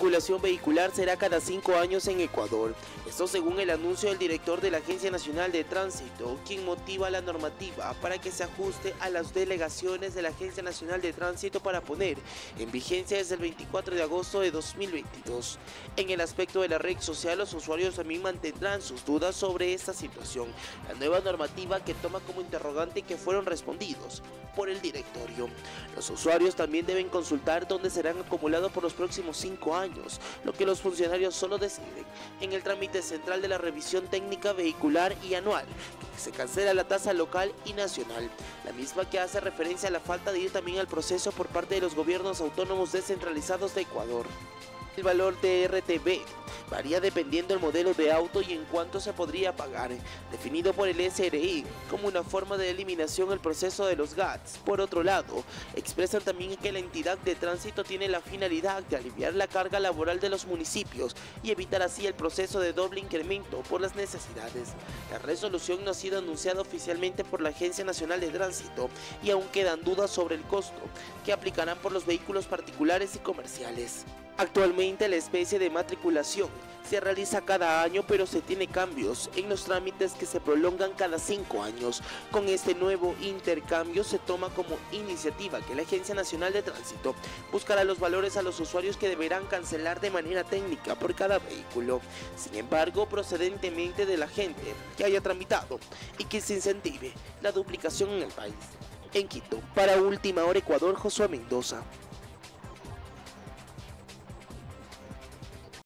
circulación vehicular será cada 5 años en Ecuador. Esto según el anuncio del director de la Agencia Nacional de Tránsito, quien motiva la normativa para que se ajuste a las delegaciones de la Agencia Nacional de Tránsito para poner en vigencia desde el 24 de agosto de 2022. En el aspecto de la red social, los usuarios también mantendrán sus dudas sobre esta situación, la nueva normativa que toma como interrogante que fueron respondidos por el directorio. Los usuarios también deben consultar dónde serán acumulados por los próximos 5 años, lo que los funcionarios solo deciden en el trámite central de la revisión técnica vehicular y anual, que se cancela la tasa local y nacional, la misma que hace referencia a la falta de ir también al proceso por parte de los gobiernos autónomos descentralizados de Ecuador. El valor de RTB varía dependiendo del modelo de auto y en cuánto se podría pagar, definido por el SRI como una forma de eliminación del proceso de los GATS. Por otro lado, expresan también que la entidad de tránsito tiene la finalidad de aliviar la carga laboral de los municipios y evitar así el proceso de doble incremento por las necesidades. La resolución no ha sido anunciada oficialmente por la Agencia Nacional de Tránsito y aún quedan dudas sobre el costo que aplicarán por los vehículos particulares y comerciales. Actualmente la especie de matriculación se realiza cada año, pero se tiene cambios en los trámites que se prolongan cada 5 años. Con este nuevo intercambio se toma como iniciativa que la Agencia Nacional de Tránsito buscará los valores a los usuarios que deberán cancelar de manera técnica por cada vehículo. Sin embargo, procedentemente de la gente que haya tramitado y que se incentive la duplicación en el país. En Quito, para Última Hora Ecuador, Josué Mendoza.